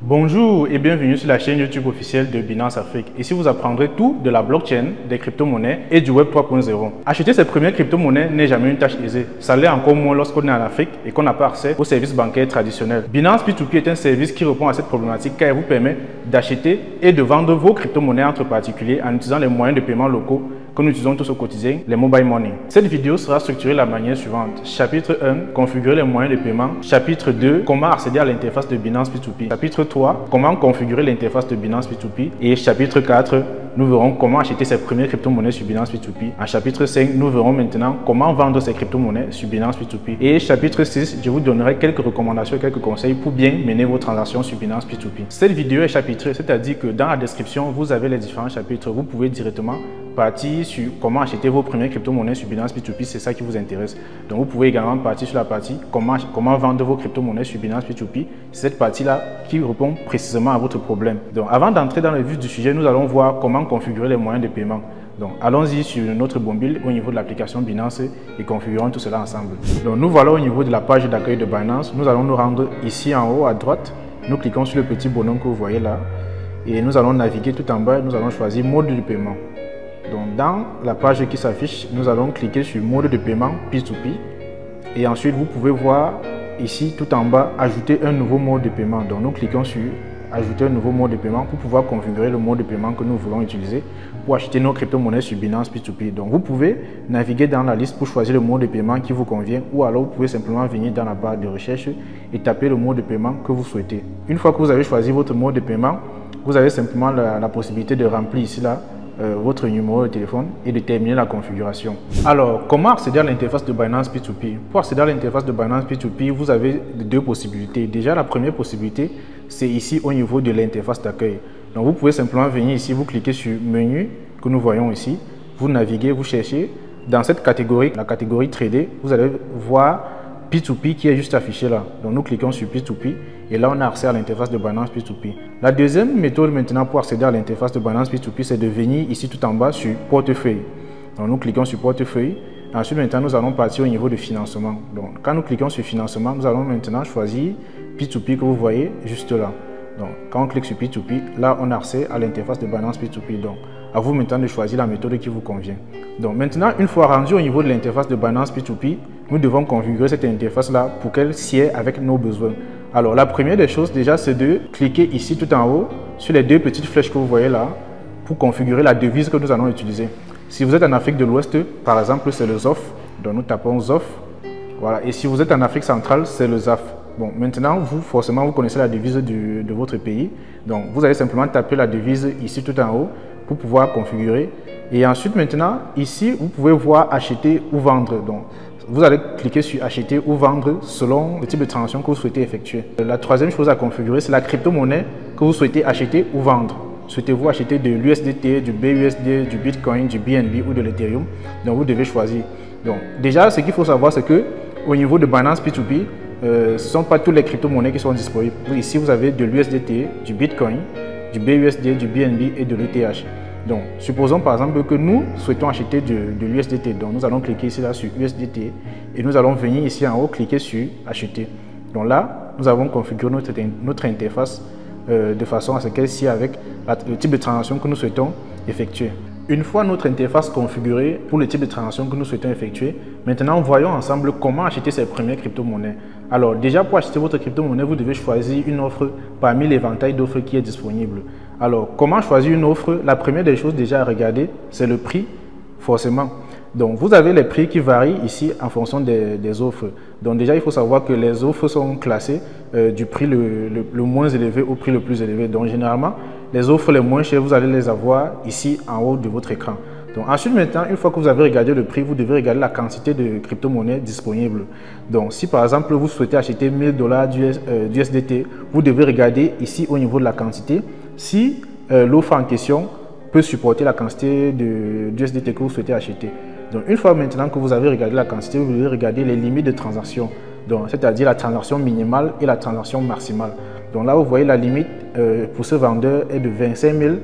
Bonjour et bienvenue sur la chaîne YouTube officielle de Binance Afrique. Ici, vous apprendrez tout de la blockchain, des crypto-monnaies et du Web 3.0. Acheter ses premières crypto-monnaies n'est jamais une tâche aisée. Ça l'est encore moins lorsqu'on est en Afrique et qu'on n'a pas accès aux services bancaires traditionnels. Binance P2P est un service qui répond à cette problématique car il vous permet d'acheter et de vendre vos crypto-monnaies entre particuliers en utilisant les moyens de paiement locaux que nous utilisons tous au quotidien, les mobile money. Cette vidéo sera structurée de la manière suivante. Chapitre 1, configurer les moyens de paiement. Chapitre 2, comment accéder à l'interface de Binance P2P. Chapitre 3, comment configurer l'interface de Binance P2P. Et chapitre 4, nous verrons comment acheter ses premières crypto-monnaies sur Binance P2P. En chapitre 5, nous verrons maintenant comment vendre ses crypto-monnaies sur Binance P2P. Et chapitre 6, je vous donnerai quelques recommandations, quelques conseils pour bien mener vos transactions sur Binance P2P. Cette vidéo est chapitrée, c'est-à-dire que dans la description, vous avez les différents chapitres. Vous pouvez directement partie sur comment acheter vos premières crypto-monnaies sur Binance P2P, c'est ça qui vous intéresse. Donc vous pouvez également partir sur la partie comment vendre vos crypto-monnaies sur Binance P2P, c'est cette partie-là qui répond précisément à votre problème. Donc avant d'entrer dans le vif du sujet, nous allons voir comment configurer les moyens de paiement. Donc allons-y sur notre mobile au niveau de l'application Binance et configurons tout cela ensemble. Donc nous voilà au niveau de la page d'accueil de Binance, nous allons nous rendre ici en haut à droite, nous cliquons sur le petit bonhomme que vous voyez là et nous allons naviguer tout en bas, nous allons choisir mode de paiement. Donc dans la page qui s'affiche, nous allons cliquer sur mode de paiement P2P et ensuite vous pouvez voir ici tout en bas ajouter un nouveau mode de paiement. Donc nous cliquons sur ajouter un nouveau mode de paiement pour pouvoir configurer le mode de paiement que nous voulons utiliser pour acheter nos crypto-monnaies sur Binance P2P. Donc vous pouvez naviguer dans la liste pour choisir le mode de paiement qui vous convient ou alors vous pouvez simplement venir dans la barre de recherche et taper le mode de paiement que vous souhaitez. Une fois que vous avez choisi votre mode de paiement, vous avez simplement la possibilité de remplir ici là votre numéro de téléphone et de terminer la configuration. Alors, comment accéder à l'interface de Binance P2P? Pour accéder à l'interface de Binance P2P, vous avez deux possibilités. Déjà, la première possibilité, c'est ici au niveau de l'interface d'accueil. Donc, vous pouvez simplement venir ici, vous cliquez sur menu que nous voyons ici, vous naviguez, vous cherchez. Dans cette catégorie, la catégorie trader, vous allez voir P2P qui est juste affiché là. Donc nous cliquons sur P2P et là on a accès à l'interface de Binance P2P. La deuxième méthode maintenant pour accéder à l'interface de Binance P2P, c'est de venir ici tout en bas sur portefeuille. Donc nous cliquons sur portefeuille. Ensuite maintenant nous allons partir au niveau de financement. Donc quand nous cliquons sur financement, nous allons maintenant choisir P2P que vous voyez juste là. Donc quand on clique sur P2P, là on a accès à l'interface de Binance P2P. Donc à vous maintenant de choisir la méthode qui vous convient. Donc maintenant, une fois rendu au niveau de l'interface de Binance P2P, nous devons configurer cette interface-là pour qu'elle sied avec nos besoins. Alors la première des choses déjà, c'est de cliquer ici tout en haut sur les deux petites flèches que vous voyez là pour configurer la devise que nous allons utiliser. Si vous êtes en Afrique de l'Ouest, par exemple, c'est le XOF, donc nous tapons XOF. Voilà. Et si vous êtes en Afrique centrale, c'est le XAF. Bon, maintenant, vous, forcément, vous connaissez la devise de votre pays. Donc, vous allez simplement taper la devise ici tout en haut pour pouvoir configurer. Et ensuite, maintenant, ici, vous pouvez voir acheter ou vendre. Donc, vous allez cliquer sur acheter ou vendre selon le type de transaction que vous souhaitez effectuer. La troisième chose à configurer, c'est la crypto-monnaie que vous souhaitez acheter ou vendre. Souhaitez-vous acheter de l'USDT, du BUSD, du Bitcoin, du BNB ou de l'Ethereum? Donc, vous devez choisir. Donc, déjà, ce qu'il faut savoir, c'est que au niveau de Binance P2P, ce ne sont pas toutes les crypto-monnaies qui sont disponibles. Ici, vous avez de l'USDT, du Bitcoin, du BUSD, du BNB et de l'ETH. Donc, supposons par exemple que nous souhaitons acheter de l'USDT. Donc, nous allons cliquer ici là sur USDT et nous allons venir ici en haut cliquer sur acheter. Donc là, nous avons configuré notre interface de façon à ce qu'elle s'y avec le type de transaction que nous souhaitons effectuer. Une fois notre interface configurée pour le type de transaction que nous souhaitons effectuer, maintenant voyons ensemble comment acheter ses premières crypto-monnaies. Alors déjà pour acheter votre crypto-monnaie, vous devez choisir une offre parmi l'éventail d'offres qui est disponible. Alors comment choisir une offre? La première des choses déjà à regarder, c'est le prix, forcément. Donc vous avez les prix qui varient ici en fonction des offres. Donc déjà il faut savoir que les offres sont classées du prix le moins élevé au prix le plus élevé. Donc généralement, les offres les moins chères, vous allez les avoir ici en haut de votre écran. Donc ensuite maintenant, une fois que vous avez regardé le prix, vous devez regarder la quantité de crypto-monnaies disponible. Donc si par exemple vous souhaitez acheter 1000 $ d'USDT, vous devez regarder ici au niveau de la quantité si l'offre en question peut supporter la quantité d'USDT que vous souhaitez acheter. Donc une fois maintenant que vous avez regardé la quantité, vous devez regarder les limites de transaction. Donc c'est-à-dire la transaction minimale et la transaction maximale. Donc là, vous voyez la limite pour ce vendeur est de 25 000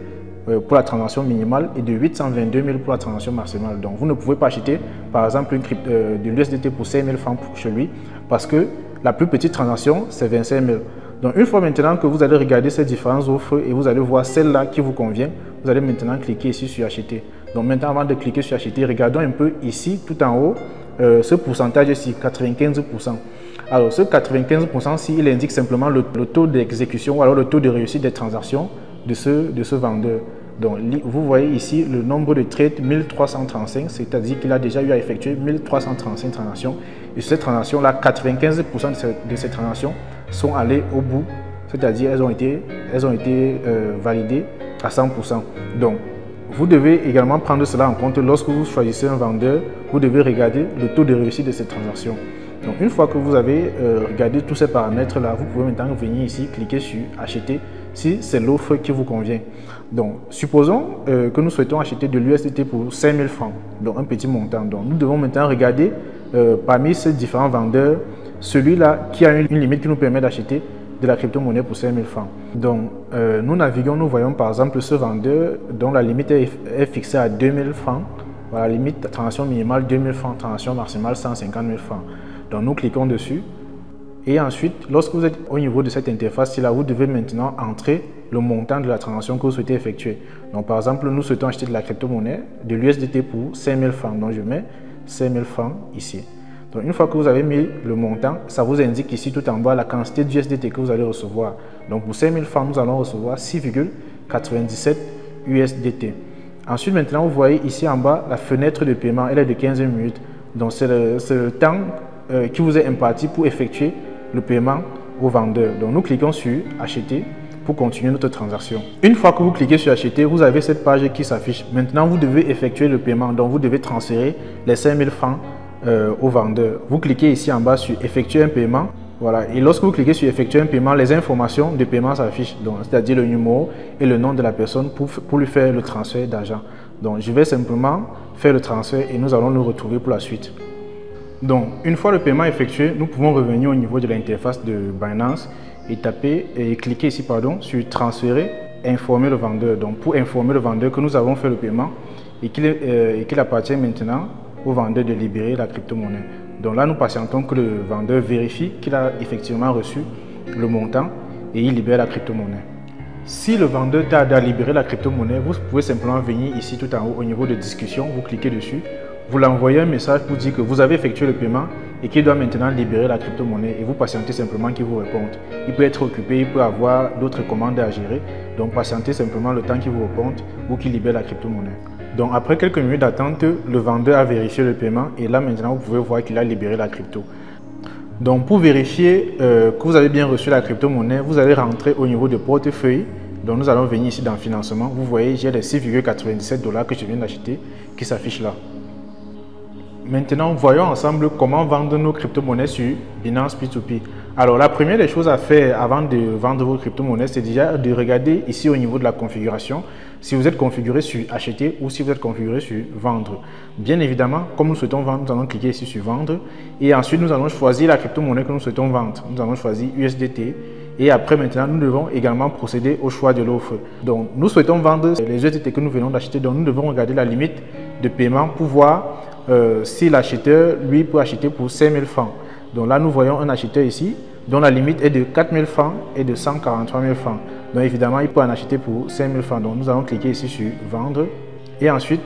pour la transaction minimale et de 822 000 pour la transaction maximale. Donc vous ne pouvez pas acheter par exemple de l'USDT pour 5 000 francs chez lui parce que la plus petite transaction c'est 25 000. Donc une fois maintenant que vous allez regarder ces différentes offres et vous allez voir celle-là qui vous convient, vous allez maintenant cliquer ici sur acheter. Donc maintenant, avant de cliquer sur acheter, regardons un peu ici tout en haut ce pourcentage ici, 95%. Alors ce 95% ici, il indique simplement le taux d'exécution ou alors le taux de réussite des transactions de ce vendeur. Donc vous voyez ici le nombre de trades 1335, c'est-à-dire qu'il a déjà eu à effectuer 1335 transactions. Et ces transactions-là, 95% de ces transactions sont allées au bout, c'est-à-dire elles ont été validées à 100%. Donc vous devez également prendre cela en compte lorsque vous choisissez un vendeur, vous devez regarder le taux de réussite de ces transactions. Donc une fois que vous avez regardé tous ces paramètres-là, vous pouvez maintenant venir ici, cliquer sur acheter si c'est l'offre qui vous convient. Donc supposons que nous souhaitons acheter de l'USDT pour 5000 francs, donc un petit montant. Donc nous devons maintenant regarder parmi ces différents vendeurs, celui-là qui a une limite qui nous permet d'acheter de la crypto-monnaie pour 5000 francs. Donc nous naviguons, nous voyons par exemple ce vendeur dont la limite est fixée à 2000 francs. Voilà, limite transaction minimale 2000 francs, transaction maximale 150 000 francs. Donc nous cliquons dessus et ensuite, lorsque vous êtes au niveau de cette interface là, vous devez maintenant entrer le montant de la transaction que vous souhaitez effectuer. Donc par exemple, nous souhaitons acheter de la crypto-monnaie, de l'USDT pour 5000 francs. Donc je mets 5000 francs ici. Donc une fois que vous avez mis le montant, ça vous indique ici tout en bas la quantité d'USDT que vous allez recevoir. Donc pour 5000 francs, nous allons recevoir 6,97 USDT. Ensuite maintenant, vous voyez ici en bas la fenêtre de paiement, elle est de 15 minutes. Donc c'est le temps qui vous est imparti pour effectuer le paiement au vendeur. Donc nous cliquons sur acheter pour continuer notre transaction. Une fois que vous cliquez sur acheter, vous avez cette page qui s'affiche. Maintenant vous devez effectuer le paiement, donc vous devez transférer les 5000 francs au vendeur. Vous cliquez ici en bas sur effectuer un paiement. Voilà, et lorsque vous cliquez sur effectuer un paiement, les informations de paiement s'affichent, donc c'est-à-dire le numéro et le nom de la personne pour lui faire le transfert d'argent. Donc je vais simplement faire le transfert et nous allons nous retrouver pour la suite. Donc, une fois le paiement effectué, nous pouvons revenir au niveau de l'interface de Binance et taper et cliquer ici, pardon, sur transférer, informer le vendeur. Donc, pour informer le vendeur que nous avons fait le paiement et qu'il appartient maintenant au vendeur de libérer la crypto-monnaie. Donc là, nous patientons que le vendeur vérifie qu'il a effectivement reçu le montant et il libère la crypto-monnaie. Si le vendeur tarde à libérer la crypto-monnaie, vous pouvez simplement venir ici tout en haut au niveau de discussion, vous cliquez dessus. Vous l'envoyez un message pour dire que vous avez effectué le paiement et qu'il doit maintenant libérer la crypto-monnaie et vous patientez simplement qu'il vous réponde. Il peut être occupé, il peut avoir d'autres commandes à gérer, donc patientez simplement le temps qu'il vous réponde ou qu'il libère la crypto-monnaie. Donc après quelques minutes d'attente, le vendeur a vérifié le paiement et là maintenant vous pouvez voir qu'il a libéré la crypto. Donc pour vérifier que vous avez bien reçu la crypto-monnaie, vous allez rentrer au niveau de portefeuille. Donc nous allons venir ici dans financement. Vous voyez, j'ai les 6,97 $ que je viens d'acheter qui s'affichent là. Maintenant, voyons ensemble comment vendre nos crypto-monnaies sur Binance P2P. Alors, la première des choses à faire avant de vendre vos crypto-monnaies, c'est déjà de regarder ici au niveau de la configuration si vous êtes configuré sur acheter ou si vous êtes configuré sur vendre. Bien évidemment, comme nous souhaitons vendre, nous allons cliquer ici sur vendre et ensuite nous allons choisir la crypto-monnaie que nous souhaitons vendre. Nous allons choisir USDT. Et après maintenant, nous devons également procéder au choix de l'offre. Donc, nous souhaitons vendre les USDT que nous venons d'acheter. Donc, nous devons regarder la limite de paiement pour voir si l'acheteur, lui, peut acheter pour 5000 francs. Donc là, nous voyons un acheteur ici dont la limite est de 4000 francs et de 143 000 francs. Donc évidemment, il peut en acheter pour 5000 francs. Donc nous allons cliquer ici sur vendre et ensuite,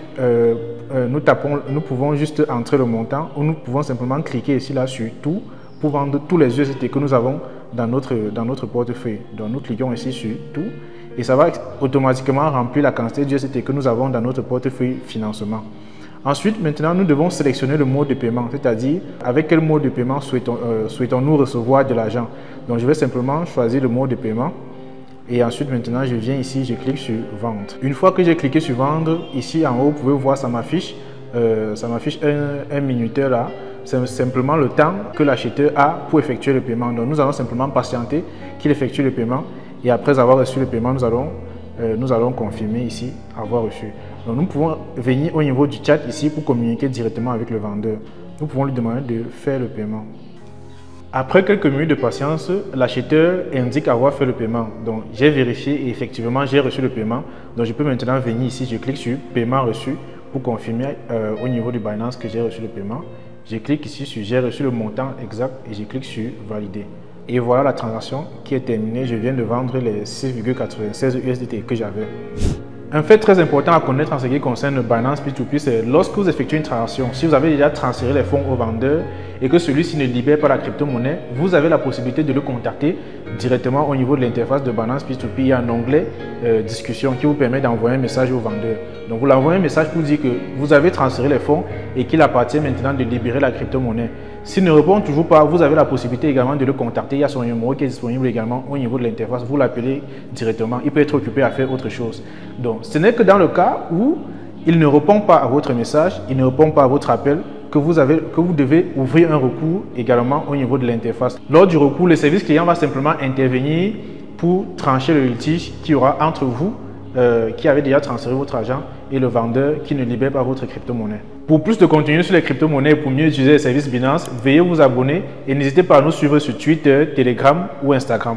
nous pouvons juste entrer le montant ou nous pouvons simplement cliquer ici là sur tout pour vendre tous les USDT que nous avons dans notre portefeuille. Donc nous cliquons ici sur tout et ça va automatiquement remplir la quantité d'USDT que nous avons dans notre portefeuille financement. Ensuite, maintenant, nous devons sélectionner le mode de paiement, c'est-à-dire avec quel mode de paiement souhaitons-nous recevoir de l'argent. Donc, je vais simplement choisir le mode de paiement et ensuite, maintenant, je viens ici, je clique sur « Vendre ». Une fois que j'ai cliqué sur « Vendre », ici en haut, vous pouvez voir, ça m'affiche un minuteur là. C'est simplement le temps que l'acheteur a pour effectuer le paiement. Donc, nous allons simplement patienter qu'il effectue le paiement et après avoir reçu le paiement, nous allons confirmer ici avoir reçu. Donc nous pouvons venir au niveau du chat ici pour communiquer directement avec le vendeur. Nous pouvons lui demander de faire le paiement. Après quelques minutes de patience, l'acheteur indique avoir fait le paiement. Donc j'ai vérifié et effectivement j'ai reçu le paiement. Donc je peux maintenant venir ici, je clique sur paiement reçu pour confirmer au niveau du Binance que j'ai reçu le paiement. Je clique ici sur j'ai reçu le montant exact et je clique sur valider. Et voilà la transaction qui est terminée. Je viens de vendre les 6,96 USDT que j'avais. Un fait très important à connaître en ce qui concerne Binance P2P, c'est lorsque vous effectuez une transaction, si vous avez déjà transféré les fonds au vendeur et que celui-ci ne libère pas la crypto-monnaie, vous avez la possibilité de le contacter directement au niveau de l'interface de Binance P2P. Il y a un onglet discussion qui vous permet d'envoyer un message au vendeur. Donc vous l'envoyez un message pour dire que vous avez transféré les fonds et qu'il appartient maintenant de libérer la crypto-monnaie. S'il ne répond toujours pas, vous avez la possibilité également de le contacter. Il y a son numéro qui est disponible également au niveau de l'interface. Vous l'appelez directement. Il peut être occupé à faire autre chose. Donc, ce n'est que dans le cas où il ne répond pas à votre message, il ne répond pas à votre appel, que vous devez ouvrir un recours également au niveau de l'interface. Lors du recours, le service client va simplement intervenir pour trancher le litige qu'il y aura entre vous qui avez déjà transféré votre argent et le vendeur qui ne libère pas votre crypto-monnaie. Pour plus de contenu sur les crypto-monnaies et pour mieux utiliser les services Binance, veuillez vous abonner et n'hésitez pas à nous suivre sur Twitter, Telegram ou Instagram.